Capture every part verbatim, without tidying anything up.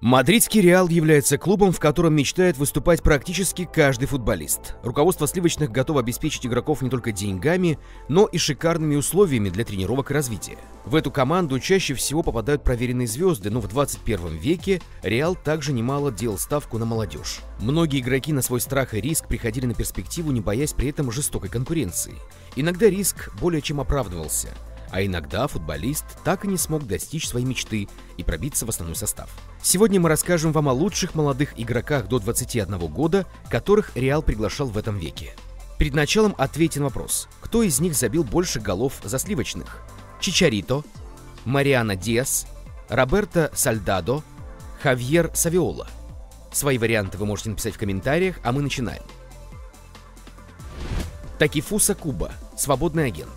Мадридский Реал является клубом, в котором мечтает выступать практически каждый футболист. Руководство сливочных готово обеспечить игроков не только деньгами, но и шикарными условиями для тренировок и развития. В эту команду чаще всего попадают проверенные звезды, но в двадцать первом веке Реал также немало делал ставку на молодежь. Многие игроки на свой страх и риск приходили на перспективу, не боясь при этом жестокой конкуренции. Иногда риск более чем оправдывался, а иногда футболист так и не смог достичь своей мечты и пробиться в основной состав. Сегодня мы расскажем вам о лучших молодых игроках до двадцати одного года, которых Реал приглашал в этом веке. Перед началом ответьте на вопрос, кто из них забил больше голов за сливочных? Чичарито, Мариано Диас, Роберто Сальдадо, Хавьер Савиола. Свои варианты вы можете написать в комментариях, а мы начинаем. Такэфуса Кубо, свободный агент.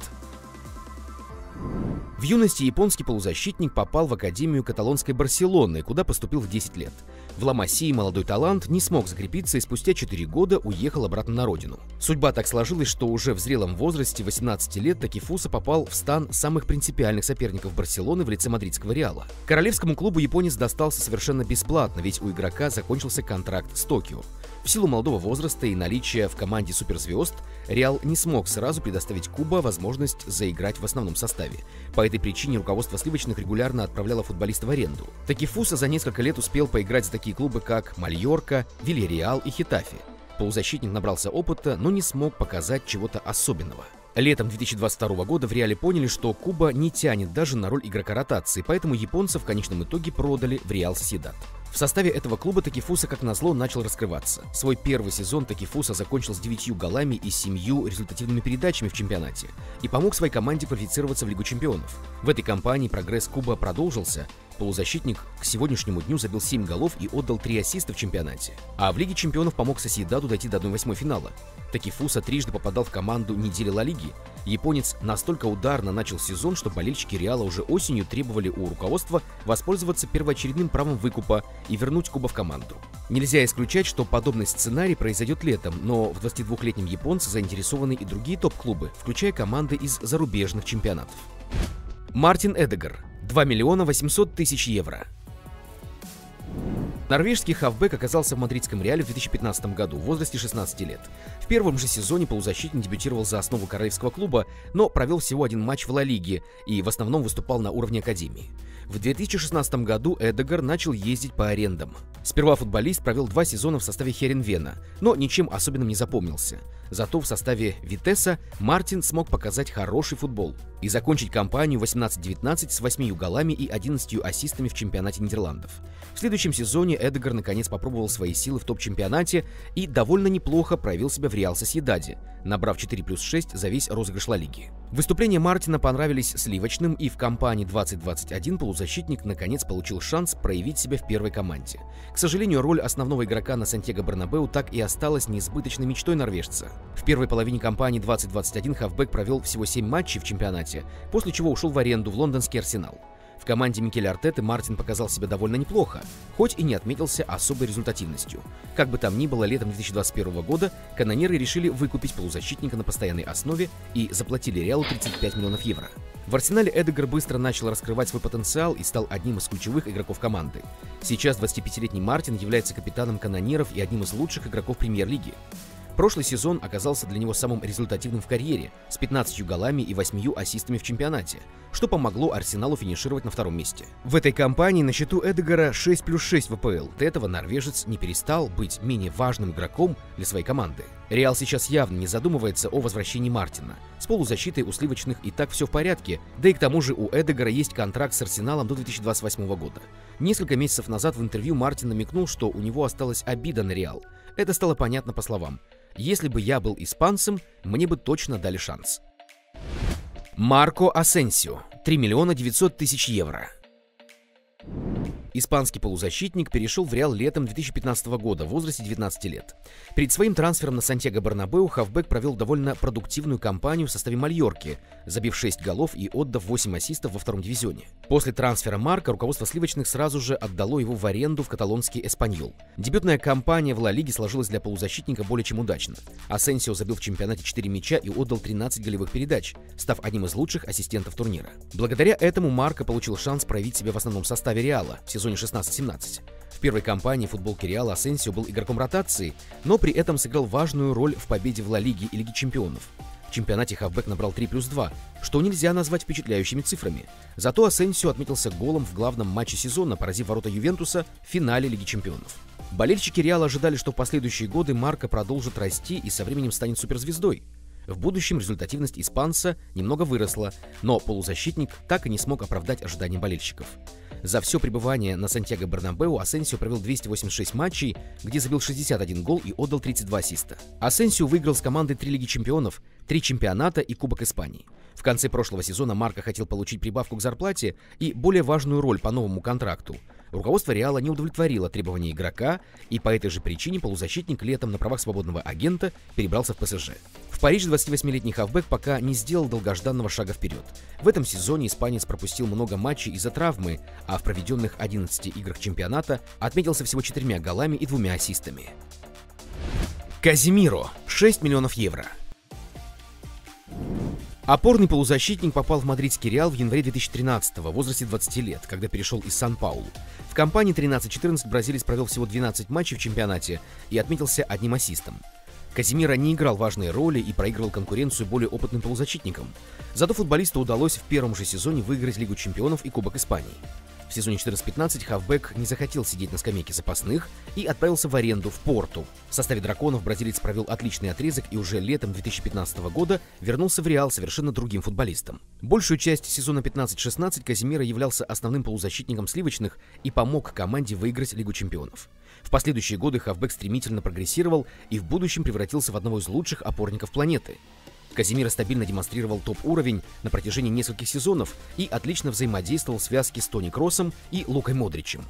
В юности японский полузащитник попал в Академию каталонской Барселоны, куда поступил в десять лет. В Ла-Масии молодой талант не смог закрепиться и спустя четыре года уехал обратно на родину. Судьба так сложилась, что уже в зрелом возрасте восемнадцати лет Такэфуса попал в стан самых принципиальных соперников Барселоны в лице мадридского Реала. Королевскому клубу японец достался совершенно бесплатно, ведь у игрока закончился контракт с Токио. В силу молодого возраста и наличия в команде суперзвезд, Реал не смог сразу предоставить Кубо возможность заиграть в основном составе. По этой причине руководство сливочных регулярно отправляло футболиста в аренду. Такэфуса за несколько лет успел поиграть за такие клубы, как Мальорка, Вильярреал и Хитафи. Полузащитник набрался опыта, но не смог показать чего-то особенного. Летом две тысячи двадцать второго года в Реале поняли, что Кубо не тянет даже на роль игрока ротации, поэтому японца в конечном итоге продали в Реал Сосьедад. В составе этого клуба Такэфуса, как назло, начал раскрываться. Свой первый сезон Такэфуса закончил с девятью голами и семью результативными передачами в чемпионате и помог своей команде квалифицироваться в Лигу чемпионов. В этой кампании прогресс Кубо продолжился. Полузащитник к сегодняшнему дню забил семь голов и отдал три ассиста в чемпионате. А в Лиге чемпионов помог Сосьедаду дойти до одной восьмой финала. Такэфуса трижды попадал в команду недели Ла Лиги. Японец настолько ударно начал сезон, что болельщики Реала уже осенью требовали у руководства воспользоваться первоочередным правом выкупа и вернуть Кубо в команду. Нельзя исключать, что подобный сценарий произойдет летом, но в двадцатидвухлетнем японце заинтересованы и другие топ-клубы, включая команды из зарубежных чемпионатов. Мартин Эдегор, два миллиона восемьсот тысяч евро. Норвежский хавбек оказался в мадридском Реале в две тысячи пятнадцатом году в возрасте шестнадцати лет. В первом же сезоне полузащитник дебютировал за основу королевского клуба, но провел всего один матч в Ла Лиге и в основном выступал на уровне академии. В две тысячи шестнадцатом году Эдегор начал ездить по арендам. Сперва футболист провел два сезона в составе Херенвена, но ничем особенным не запомнился. Зато в составе Витесса Мартин смог показать хороший футбол и закончить кампанию восемнадцать девятнадцать с восьмью голами и одиннадцатью ассистами в чемпионате Нидерландов. В следующем сезоне Эдегор наконец попробовал свои силы в топ-чемпионате и довольно неплохо проявил себя в Реал Сосьедаде, набрав четыре плюс шесть за весь розыгрыш Ла Лиги. Выступления Мартина понравились сливочным, и в кампании двадцать двадцать один полузащитник наконец получил шанс проявить себя в первой команде. К сожалению, роль основного игрока на Сантьяго Бернабеу так и осталась неизбыточной мечтой норвежца. В первой половине кампании двадцать двадцать один хавбек провел всего семь матчей в чемпионате, после чего ушел в аренду в лондонский Арсенал. В команде Микеля Артеты Мартин показал себя довольно неплохо, хоть и не отметился особой результативностью. Как бы там ни было, летом две тысячи двадцать первого года канонеры решили выкупить полузащитника на постоянной основе и заплатили Реалу тридцать пять миллионов евро. В Арсенале Эдегор быстро начал раскрывать свой потенциал и стал одним из ключевых игроков команды. Сейчас двадцатипятилетний Мартин является капитаном канонеров и одним из лучших игроков премьер-лиги. Прошлый сезон оказался для него самым результативным в карьере, с пятнадцатью голами и восьмью ассистами в чемпионате, что помогло Арсеналу финишировать на втором месте. В этой кампании на счету Эдегора шесть плюс шесть в АПЛ. До этого норвежец не перестал быть менее важным игроком для своей команды. Реал сейчас явно не задумывается о возвращении Мартина. С полузащитой у сливочных и так все в порядке, да и к тому же у Эдегора есть контракт с Арсеналом до две тысячи двадцать восьмого года. Несколько месяцев назад в интервью Мартин намекнул, что у него осталась обида на Реал. Это стало понятно по словам: «Если бы я был испанцем, мне бы точно дали шанс». Марко Асенсио, три миллиона девятьсот тысяч евро. Испанский полузащитник перешел в Реал летом две тысячи пятнадцатого года в возрасте девятнадцати лет. Перед своим трансфером на Сантьяго Бернабеу хавбек провел довольно продуктивную кампанию в составе Мальорки, забив шесть голов и отдав восемь ассистов во втором дивизионе. После трансфера Марко руководство сливочных сразу же отдало его в аренду в каталонский Эспаньол. Дебютная кампания в Ла Лиге сложилась для полузащитника более чем удачно. Асенсио забил в чемпионате четыре мяча и отдал тринадцать голевых передач, став одним из лучших ассистентов турнира. Благодаря этому Марко получил шанс проявить себя в основном составе Реала в сезоне шестнадцать семнадцать. В первой кампании футболки Реала Асенсио был игроком ротации, но при этом сыграл важную роль в победе в Ла Лиге и Лиге чемпионов. В чемпионате хавбэк набрал три плюс два, что нельзя назвать впечатляющими цифрами. Зато Асенсио отметился голом в главном матче сезона, поразив ворота Ювентуса в финале Лиги чемпионов. Болельщики Реала ожидали, что в последующие годы Марко продолжит расти и со временем станет суперзвездой. В будущем результативность испанца немного выросла, но полузащитник так и не смог оправдать ожидания болельщиков. За все пребывание на Сантьяго-Бернабеу Асенсио провел двести восемьдесят шесть матчей, где забил шестьдесят один гол и отдал тридцать два ассиста. Асенсио выиграл с командой три Лиги чемпионов, три чемпионата и Кубок Испании. В конце прошлого сезона Марко хотел получить прибавку к зарплате и более важную роль по новому контракту. Руководство Реала не удовлетворило требования игрока, и по этой же причине полузащитник летом на правах свободного агента перебрался в ПСЖ. В Париже двадцативосьмилетний хавбэк пока не сделал долгожданного шага вперед. В этом сезоне испанец пропустил много матчей из-за травмы, а в проведенных одиннадцати играх чемпионата отметился всего четырьмя голами и двумя ассистами. Каземиро. шесть миллионов евро. Опорный полузащитник попал в мадридский Реал в январе две тысячи тринадцатого в возрасте двадцати лет, когда перешел из Сан-Паулу. В кампании тринадцать-четырнадцать бразилец провел всего двенадцать матчей в чемпионате и отметился одним ассистом. Каземиро не играл важной роли и проигрывал конкуренцию более опытным полузащитникам. Зато футболисту удалось в первом же сезоне выиграть Лигу чемпионов и Кубок Испании. В сезоне четырнадцать-пятнадцать хавбэк не захотел сидеть на скамейке запасных и отправился в аренду в Порту. В составе драконов бразилец провел отличный отрезок и уже летом две тысячи пятнадцатого года вернулся в Реал совершенно другим футболистом. Большую часть сезона пятнадцать-шестнадцать Каземиро являлся основным полузащитником сливочных и помог команде выиграть Лигу чемпионов. В последующие годы хавбэк стремительно прогрессировал и в будущем превратился в одного из лучших опорников планеты. Каземиро стабильно демонстрировал топ-уровень на протяжении нескольких сезонов и отлично взаимодействовал в связке с Тони Кроссом и Лукой Модричем.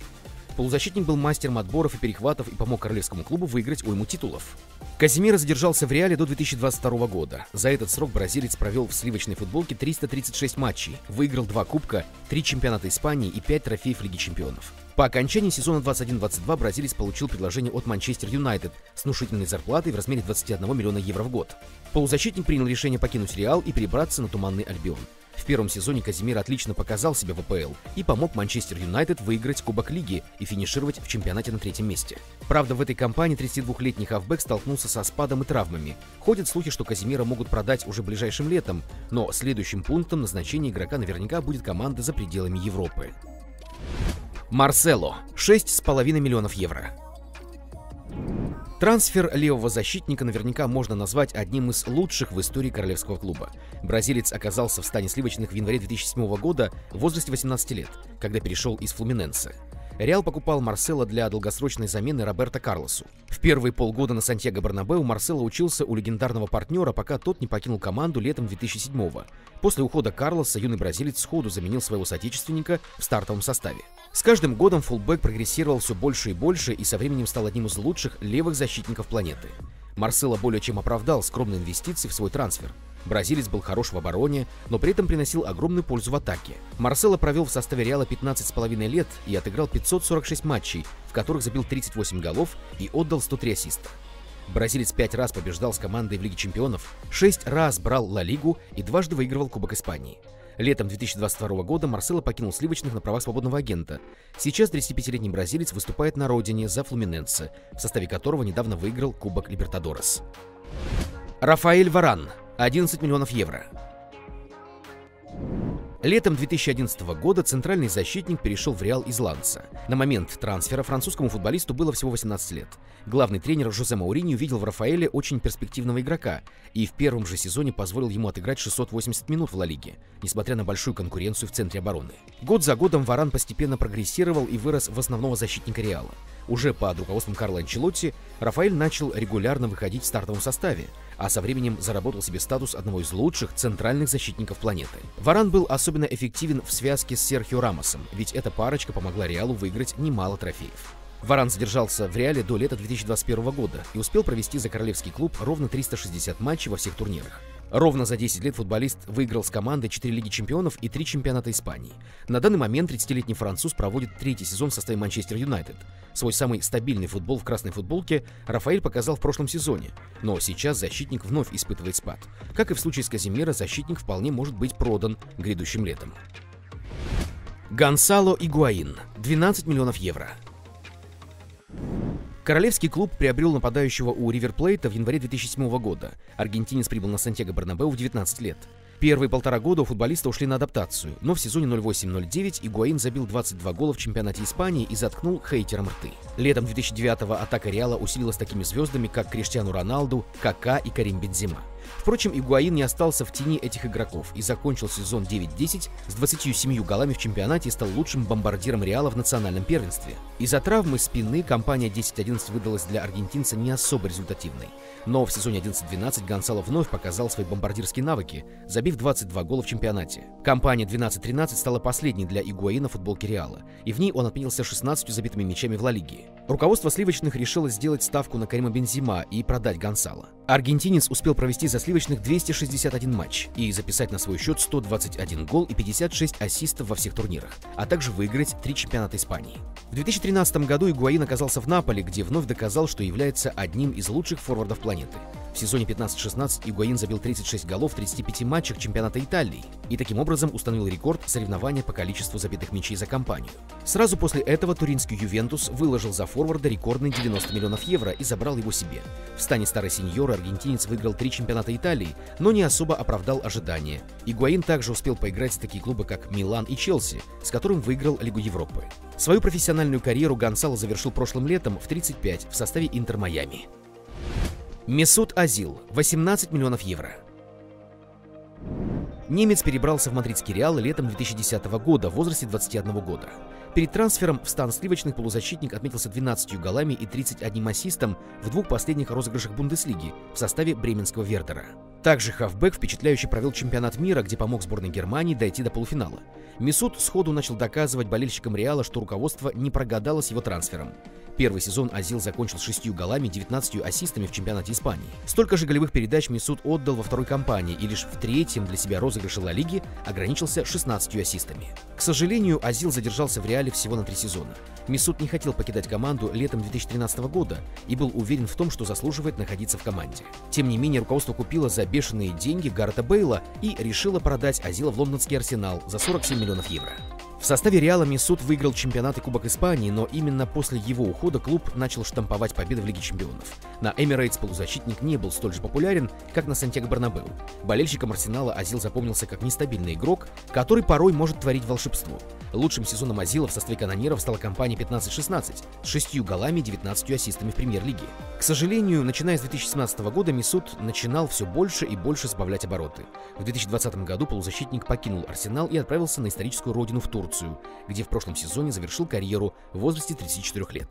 Полузащитник был мастером отборов и перехватов и помог королевскому клубу выиграть уйму титулов. Каземиро задержался в Реале до две тысячи двадцать второго года. За этот срок бразилец провел в сливочной футболке триста тридцать шесть матчей, выиграл два кубка, три чемпионата Испании и пять трофеев Лиги чемпионов. По окончании сезона двадцать один-двадцать два бразилец получил предложение от Манчестер Юнайтед с внушительной зарплатой в размере двадцати одного миллиона евро в год. Полузащитник принял решение покинуть Реал и перебраться на Туманный Альбион. В первом сезоне Каземиро отлично показал себя в АПЛ и помог Манчестер Юнайтед выиграть Кубок Лиги и финишировать в чемпионате на третьем месте. Правда, в этой кампании тридцатидвухлетний хавбэк столкнулся со спадом и травмами. Ходят слухи, что Каземиро могут продать уже ближайшим летом, но следующим пунктом назначения игрока наверняка будет команда за пределами Европы. Марсело. шесть с половиной миллионов евро. Трансфер левого защитника наверняка можно назвать одним из лучших в истории королевского клуба. Бразилец оказался в стане сливочных в январе две тысячи седьмого года в возрасте восемнадцати лет, когда перешел из Флуминенса. Реал покупал Марсело для долгосрочной замены Роберто Карлосу. В первые полгода на Сантьяго-Бернабеу Марсело учился у легендарного партнера, пока тот не покинул команду летом две тысячи седьмого. После ухода Карлоса юный бразилец сходу заменил своего соотечественника в стартовом составе. С каждым годом фулбэк прогрессировал все больше и больше и со временем стал одним из лучших левых защитников планеты. Марсело более чем оправдал скромные инвестиции в свой трансфер. Бразилец был хорош в обороне, но при этом приносил огромную пользу в атаке. Марсело провел в составе Реала пятнадцать с половиной лет и отыграл пятьсот сорок шесть матчей, в которых забил тридцать восемь голов и отдал сто три ассиста. Бразилец пять раз побеждал с командой в Лиге чемпионов, шесть раз брал Ла Лигу и дважды выигрывал Кубок Испании. Летом две тысячи двадцать второго года Марсело покинул сливочных на правах свободного агента. Сейчас тридцатипятилетний бразилец выступает на родине за Флуминенсе, в составе которого недавно выиграл Кубок Либертадорес. Рафаэль Варан. одиннадцать миллионов евро. Летом две тысячи одиннадцатого года центральный защитник перешел в Реал из Ланса. На момент трансфера французскому футболисту было всего восемнадцать лет. Главный тренер Жозе Мауриньо видел в Рафаэле очень перспективного игрока и в первом же сезоне позволил ему отыграть шестьсот восемьдесят минут в Ла Лиге, несмотря на большую конкуренцию в центре обороны. Год за годом Варан постепенно прогрессировал и вырос в основного защитника Реала. Уже под руководством Карло Анчелотти Рафаэль начал регулярно выходить в стартовом составе, а со временем заработал себе статус одного из лучших центральных защитников планеты. Варан был особенно Особенно эффективен в связке с Серхио Рамосом, ведь эта парочка помогла Реалу выиграть немало трофеев. Варан задержался в Реале до лета две тысячи двадцать первого года и успел провести за королевский клуб ровно триста шестьдесят матчей во всех турнирах. Ровно за десять лет футболист выиграл с командой четыре Лиги чемпионов и три чемпионата Испании. На данный момент тридцатилетний француз проводит третий сезон в составе Манчестер Юнайтед. Свой самый стабильный футбол в красной футболке Рафаэль показал в прошлом сезоне, но сейчас защитник вновь испытывает спад. Как и в случае с Каземиро, защитник вполне может быть продан грядущим летом. Гонсало Игуаин. двенадцать миллионов евро. Королевский клуб приобрел нападающего у Ривер Плейта в январе две тысячи седьмого года. Аргентинец прибыл на Сантьяго Бернабеу в девятнадцать лет. Первые полтора года у футболиста ушли на адаптацию, но в сезоне ноль восемь ноль девять Игуаин забил двадцать два гола в чемпионате Испании и заткнул хейтерам рты. Летом две тысячи девятого атака Реала усилилась такими звездами, как Криштиану Роналду, Кака и Карим Бензема. Впрочем, Игуаин не остался в тени этих игроков и закончил сезон девять десять с двадцатью семью голами в чемпионате и стал лучшим бомбардиром Реала в национальном первенстве. Из-за травмы спины кампания десять одиннадцать выдалась для аргентинца не особо результативной. Но в сезоне одиннадцать двенадцать Гонсало вновь показал свои бомбардирские навыки, забив двадцать два гола в чемпионате. Кампания двенадцать тринадцать стала последней для Игуаина в футболке Реала, и в ней он отменился шестнадцатью забитыми мячами в Ла Лиге. Руководство сливочных решило сделать ставку на Карима Бензема и продать Гонсало. Аргентинец успел провести за сливочных двести шестьдесят один матч и записать на свой счет сто двадцать один гол и пятьдесят шесть ассистов во всех турнирах, а также выиграть три чемпионата Испании. В две тысячи тринадцатом году Игуаин оказался в Наполе, где вновь доказал, что является одним из лучших форвардов планеты. В сезоне пятнадцать шестнадцать Игуаин забил тридцать шесть голов в тридцати пяти матчах чемпионата Италии и таким образом установил рекорд соревнования по количеству забитых мячей за компанию. Сразу после этого туринский Ювентус выложил за форварда рекордные девяносто миллионов евро и забрал его себе. В стане старой сеньоры аргентинец выиграл три чемпионата Италии, но не особо оправдал ожидания. Игуаин также успел поиграть в такие клубы, как Милан и Челси, с которым выиграл Лигу Европы. Свою профессиональную карьеру Гонсало завершил прошлым летом в тридцать пять в составе Интер Майами. Месут Озил, восемнадцать миллионов евро. Немец перебрался в мадридский Реал летом две тысячи десятого года в возрасте двадцати одного года. Перед трансфером в стан сливочных полузащитник отметился двенадцатью голами и тридцать одним ассистом в двух последних розыгрышах Бундеслиги в составе бременского Вердера. Также хавбэк впечатляюще провел чемпионат мира, где помог сборной Германии дойти до полуфинала. Месут сходу начал доказывать болельщикам Реала, что руководство не прогадало с его трансфером. Первый сезон Озил закончил шестью голами и девятнадцатью ассистами в чемпионате Испании. Столько же голевых передач Месут отдал во второй кампании и лишь в третьем для себя розыгрыше Ла Лиги ограничился шестнадцатью ассистами. К сожалению, Озил задержался в Реале всего на три сезона. Месут не хотел покидать команду летом две тысячи тринадцатого года и был уверен в том, что заслуживает находиться в команде. Тем не менее, руководство купило за бешеные деньги Гаррета Бейла и решило продать Озила в лондонский Арсенал за сорок семь миллионов евро. В составе Реала Месут выиграл чемпионат и Кубок Испании, но именно после его ухода клуб начал штамповать победы в Лиге Чемпионов. На Эмирейтс полузащитник не был столь же популярен, как на Сантьяго Бернабеу. Болельщикам Арсенала Озил запомнился как нестабильный игрок, который порой может творить волшебство. Лучшим сезоном Озила в составе канониров стала кампания пятнадцать шестнадцать с шестью голами и девятнадцатью ассистами в премьер-лиге. К сожалению, начиная с две тысячи семнадцатого года Месут начинал все больше и больше сбавлять обороты. В две тысячи двадцатом году полузащитник покинул Арсенал и отправился на историческую родину в Турцию, где в прошлом сезоне завершил карьеру в возрасте тридцати четырёх лет.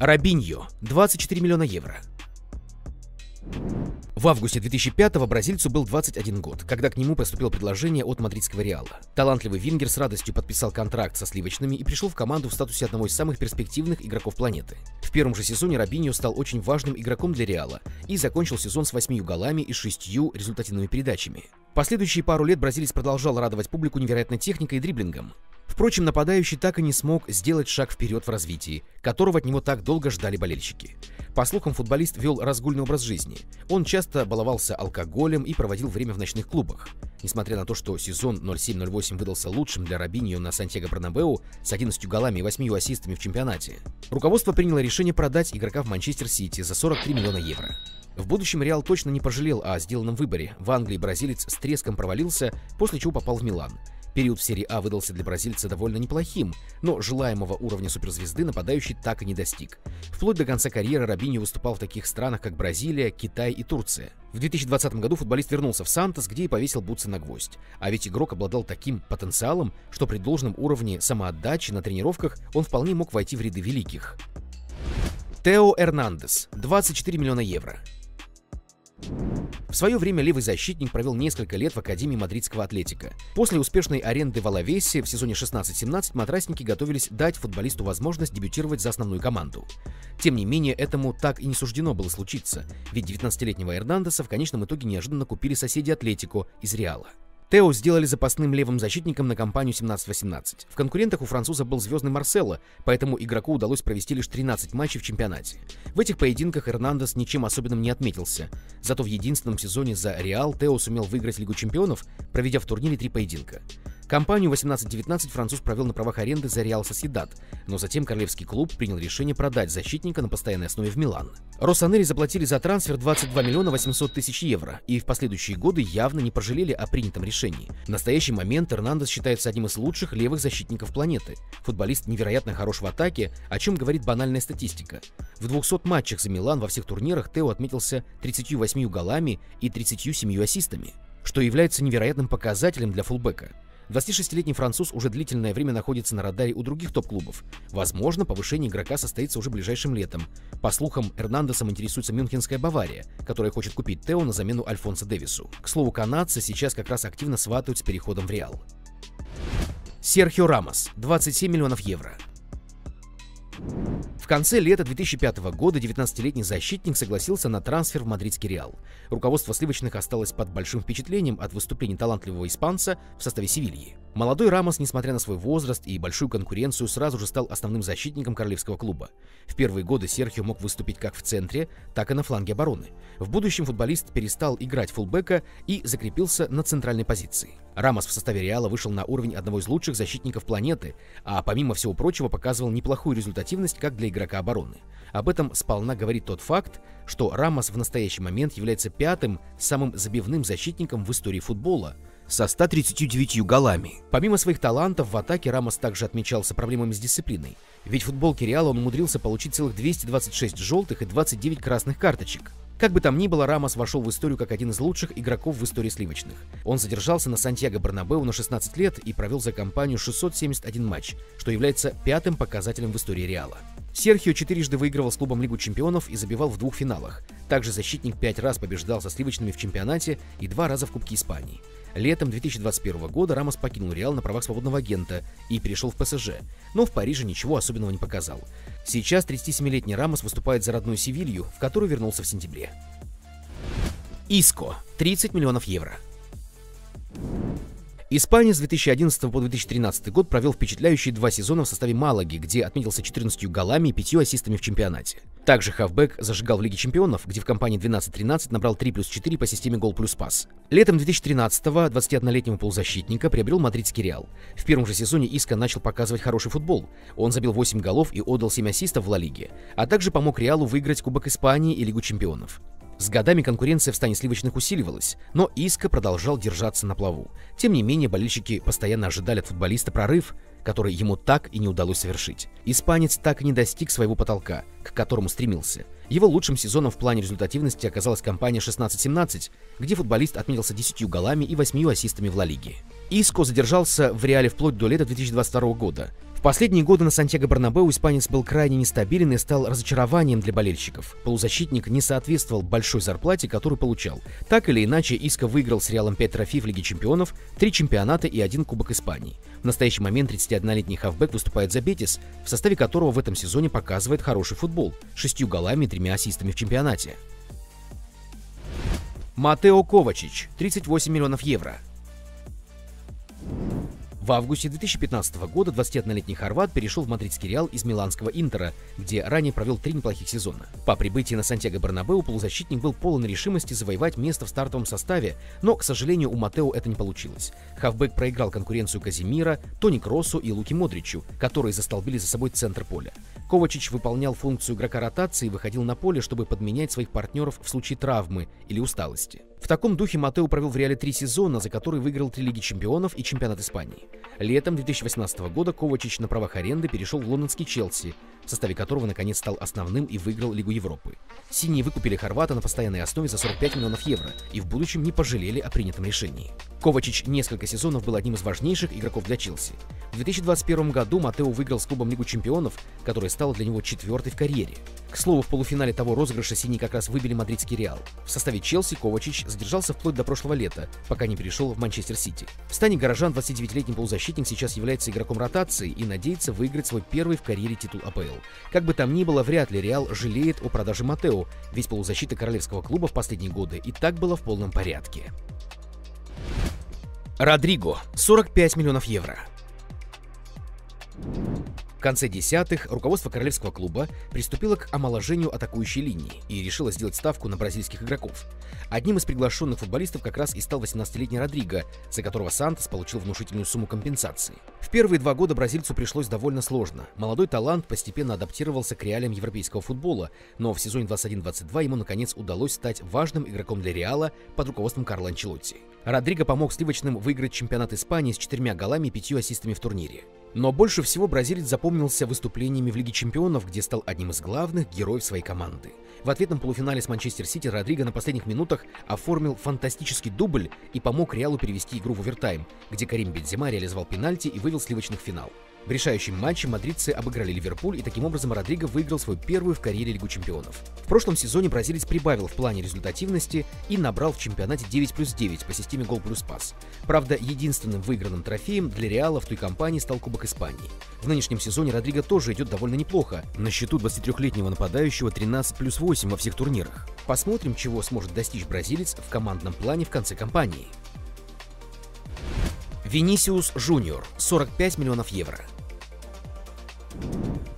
Робиньо, двадцать четыре миллиона евро. В августе две тысячи пятого бразильцу был двадцать один год, когда к нему поступило предложение от мадридского Реала. Талантливый вингер с радостью подписал контракт со сливочными и пришел в команду в статусе одного из самых перспективных игроков планеты. В первом же сезоне Робиньо стал очень важным игроком для Реала и закончил сезон с восьмью голами и шестью результативными передачами. Последующие пару лет бразилец продолжал радовать публику невероятной техникой и дриблингом. Впрочем, нападающий так и не смог сделать шаг вперед в развитии, которого от него так долго ждали болельщики. По слухам, футболист вел разгульный образ жизни. Он часто баловался алкоголем и проводил время в ночных клубах. Несмотря на то, что сезон ноль семь ноль восемь выдался лучшим для Робиньо на Сантьяго Бернабеу с одиннадцатью голами и восьмью ассистами в чемпионате, руководство приняло решение продать игрока в Манчестер Сити за сорок три миллиона евро. В будущем Реал точно не пожалел о сделанном выборе. В Англии бразилец с треском провалился, после чего попал в Милан. Период в серии А выдался для бразильца довольно неплохим, но желаемого уровня суперзвезды нападающий так и не достиг. Вплоть до конца карьеры Робиньо выступал в таких странах, как Бразилия, Китай и Турция. В две тысячи двадцатом году футболист вернулся в Сантос, где и повесил бутсы на гвоздь. А ведь игрок обладал таким потенциалом, что при должном уровне самоотдачи на тренировках он вполне мог войти в ряды великих. Тео Эрнандес, двадцать четыре миллиона евро. В свое время левый защитник провел несколько лет в Академии мадридского Атлетика. После успешной аренды в Алавесе в сезоне шестнадцать семнадцать матрасники готовились дать футболисту возможность дебютировать за основную команду. Тем не менее, этому так и не суждено было случиться, ведь девятнадцатилетнего Эрнандеса в конечном итоге неожиданно купили соседи Атлетико из Реала. Тео сделали запасным левым защитником на кампанию семнадцать восемнадцать. В конкурентах у француза был звездный Марсело, поэтому игроку удалось провести лишь тринадцать матчей в чемпионате. В этих поединках Эрнандес ничем особенным не отметился. Зато в единственном сезоне за Реал Тео сумел выиграть Лигу чемпионов, проведя в турнире три поединка. Кампанию восемнадцать девятнадцать француз провел на правах аренды за Реал Сосьедад, но затем королевский клуб принял решение продать защитника на постоянной основе в Милан. Росонери заплатили за трансфер двадцать два миллиона восемьсот тысяч евро и в последующие годы явно не пожалели о принятом решении. В настоящий момент Эрнандес считается одним из лучших левых защитников планеты. Футболист невероятно хорош в атаке, о чем говорит банальная статистика. В двухстах матчах за Милан во всех турнирах Тео отметился тридцатью восьмью голами и тридцатью семью ассистами, что является невероятным показателем для фулбэка. двадцатишестилетний француз уже длительное время находится на радаре у других топ-клубов. Возможно, повышение игрока состоится уже ближайшим летом. По слухам, Эрнандесом интересуется мюнхенская Бавария, которая хочет купить Тео на замену Альфонсо Дэвису. К слову, канадцы сейчас как раз активно сватают с переходом в Реал. Серхио Рамос. двадцать семь миллионов евро. В конце лета две тысячи пятого года девятнадцатилетний защитник согласился на трансфер в мадридский Реал. Руководство сливочных осталось под большим впечатлением от выступлений талантливого испанца в составе Севильи. Молодой Рамос, несмотря на свой возраст и большую конкуренцию, сразу же стал основным защитником королевского клуба. В первые годы Серхио мог выступить как в центре, так и на фланге обороны. В будущем футболист перестал играть фулбэка и закрепился на центральной позиции. Рамос в составе Реала вышел на уровень одного из лучших защитников планеты, а помимо всего прочего показывал неплохую результативность как для игрока обороны. Об этом сполна говорит тот факт, что Рамос в настоящий момент является пятым самым забивным защитником в истории футбола со ста тридцатью девятью голами. Помимо своих талантов в атаке Рамос также отмечался проблемами с дисциплиной, ведь в футболке Реала он умудрился получить целых двести двадцать шесть желтых и двадцать девять красных карточек. Как бы там ни было, Рамос вошел в историю как один из лучших игроков в истории сливочных. Он задержался на Сантьяго Бернабеу на шестнадцать лет и провел за компанию шестьсот семьдесят один матч, что является пятым показателем в истории Реала. Серхио четырежды выигрывал с клубом Лигу чемпионов и забивал в двух финалах. Также защитник пять раз побеждал со сливочными в чемпионате и два раза в Кубке Испании. Летом две тысячи двадцать первого года Рамос покинул Реал на правах свободного агента и перешел в ПСЖ, но в Париже ничего особенного не показал. Сейчас тридцатисемилетний Рамос выступает за родную Севилью, в которую вернулся в сентябре. Иско. тридцать миллионов евро. Испанец с две тысячи одиннадцатого по две тысячи тринадцатый год провел впечатляющие два сезона в составе Малаги, где отметился четырнадцатью голами и пятью ассистами в чемпионате. Также хавбэк зажигал в Лиге чемпионов, где в компании двенадцать тринадцать набрал три плюс четыре по системе гол плюс пас. Летом две тысячи тринадцатого двадцатиоднолетнего полузащитника приобрел мадридский Реал. В первом же сезоне Иско начал показывать хороший футбол. Он забил восемь голов и отдал семь ассистов в Ла Лиге, а также помог Реалу выиграть Кубок Испании и Лигу чемпионов. С годами конкуренция в стане сливочных усиливалась, но Иско продолжал держаться на плаву. Тем не менее, болельщики постоянно ожидали от футболиста прорыв, который ему так и не удалось совершить. Испанец так и не достиг своего потолка, к которому стремился. Его лучшим сезоном в плане результативности оказалась кампания шестнадцать семнадцать, где футболист отметился десятью голами и восемью ассистами в Ла Лиге. Иско задержался в Реале вплоть до лета две тысячи двадцать второго года. В последние годы на Сантьяго Бернабеу испанец был крайне нестабилен и стал разочарованием для болельщиков. Полузащитник не соответствовал большой зарплате, которую получал. Так или иначе, Иско выиграл с Реалом пять трофеев Лиги чемпионов, три чемпионата и один Кубок Испании. В настоящий момент тридцатиоднолетний хавбэк выступает за Бетис, в составе которого в этом сезоне показывает хороший футбол, шестью голами и тремя ассистами в чемпионате. Матео Ковачич. тридцать восемь миллионов евро. В августе две тысячи пятнадцатого года двадцатиоднолетний хорват перешел в мадридский Реал из миланского Интера, где ранее провел три неплохих сезона. По прибытии на Сантьяго Бернабеу полузащитник был полон решимости завоевать место в стартовом составе, но, к сожалению, у Матео это не получилось. Хавбэк проиграл конкуренцию Каземиро, Тони Кроссу и Луки Модричу, которые застолбили за собой центр поля. Ковачич выполнял функцию игрока ротации и выходил на поле, чтобы подменять своих партнеров в случае травмы или усталости. В таком духе Матео провел в Реале три сезона, за которые выиграл три Лиги чемпионов и чемпионат Испании. Летом две тысячи восемнадцатого года Ковачич на правах аренды перешел в лондонский Челси, в составе которого наконец стал основным и выиграл Лигу Европы. Синие выкупили хорвата на постоянной основе за сорок пять миллионов евро и в будущем не пожалели о принятом решении. Ковачич несколько сезонов был одним из важнейших игроков для Челси. В две тысячи двадцать первом году Матео выиграл с клубом Лигу чемпионов, которая стала для него четвертой в карьере. К слову, в полуфинале того розыгрыша синие как раз выбили мадридский Реал. В составе Челси Ковачич задержался вплоть до прошлого лета, пока не перешел в Манчестер Сити. В стане горожан двадцатидевятилетний полузащитник сейчас является игроком ротации и надеется выиграть свой первый в карьере титул АПЛ. Как бы там ни было, вряд ли Реал жалеет о продаже Матео, ведь полузащита королевского клуба в последние годы и так была в полном порядке. Родриго. сорок пять миллионов евро. конце десятых руководство королевского клуба приступило к омоложению атакующей линии и решило сделать ставку на бразильских игроков. Одним из приглашенных футболистов как раз и стал восемнадцатилетний Родриго, за которого Сантос получил внушительную сумму компенсации. В первые два года бразильцу пришлось довольно сложно. Молодой талант постепенно адаптировался к реалиям европейского футбола, но в сезоне двадцать один двадцать два ему наконец удалось стать важным игроком для Реала под руководством Карло Анчелотти. Родриго помог сливочным выиграть чемпионат Испании с четырьмя голами и пятью ассистами в турнире. Но больше всего бразилец запомнился выступлениями в Лиге чемпионов, где стал одним из главных героев своей команды. В ответном полуфинале с Манчестер Сити Родриго на последних минутах оформил фантастический дубль и помог Реалу перевести игру в овертайм, где Карим Бензема реализовал пенальти и вывел сливочных в финал. В решающем матче мадридцы обыграли Ливерпуль, и таким образом Родриго выиграл свою первую в карьере Лигу чемпионов. В прошлом сезоне бразилец прибавил в плане результативности и набрал в чемпионате девять плюс девять по системе гол плюс пас. Правда, единственным выигранным трофеем для Реала в той кампании стал Кубок Испании. В нынешнем сезоне Родриго тоже идет довольно неплохо. На счету двадцатитрёхлетнего нападающего тринадцать плюс восемь во всех турнирах. Посмотрим, чего сможет достичь бразилец в командном плане в конце кампании. Винисиус Жуниор, сорок пять миллионов евро.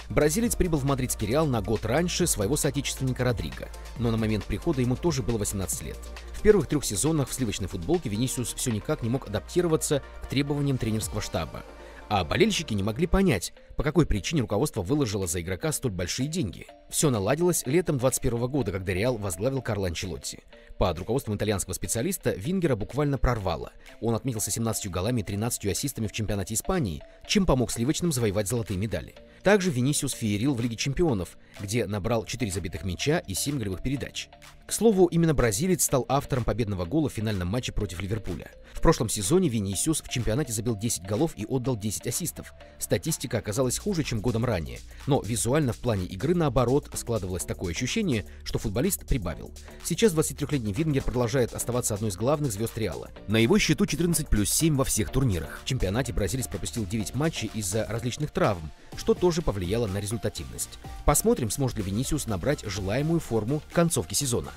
Бразилец прибыл в мадридский Реал на год раньше своего соотечественника Родриго, но на момент прихода ему тоже было восемнадцать лет. В первых трех сезонах в сливочной футболке Винисиус все никак не мог адаптироваться к требованиям тренерского штаба, а болельщики не могли понять, по какой причине руководство выложило за игрока столь большие деньги. Все наладилось летом двадцать первого года, когда Реал возглавил Карло Анчелотти. Под руководством итальянского специалиста Вингера буквально прорвало. Он отметился семнадцатью голами и тринадцатью ассистами в чемпионате Испании, чем помог сливочным завоевать золотые медали. Также Винисиус феерил в Лиге чемпионов, где набрал четыре забитых мяча и семь голевых передач. К слову, именно бразилец стал автором победного гола в финальном матче против Ливерпуля. В прошлом сезоне Винисиус в чемпионате забил десять голов и отдал десять ассистов. Статистика оказалась хуже, чем годом ранее, но визуально в плане игры наоборот складывалось такое ощущение, что футболист прибавил. Сейчас двадцатитрёхлетний Вингер продолжает оставаться одной из главных звезд Реала. На его счету четырнадцать плюс семь во всех турнирах. В чемпионате бразилец пропустил девять матчей из-за различных травм, что тоже повлияло на результативность. Посмотрим, сможет ли Винисиус набрать желаемую форму к концовке сезона.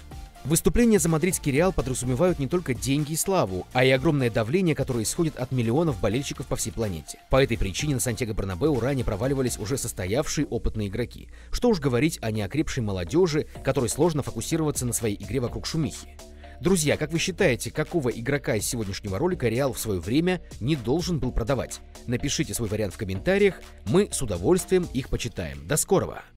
Выступления за мадридский Реал подразумевают не только деньги и славу, а и огромное давление, которое исходит от миллионов болельщиков по всей планете. По этой причине на Сантьяго-Бернабеу ранее проваливались уже состоявшие опытные игроки. Что уж говорить о неокрепшей молодежи, которой сложно фокусироваться на своей игре вокруг шумихи. Друзья, как вы считаете, какого игрока из сегодняшнего ролика Реал в свое время не должен был продавать? Напишите свой вариант в комментариях, мы с удовольствием их почитаем. До скорого!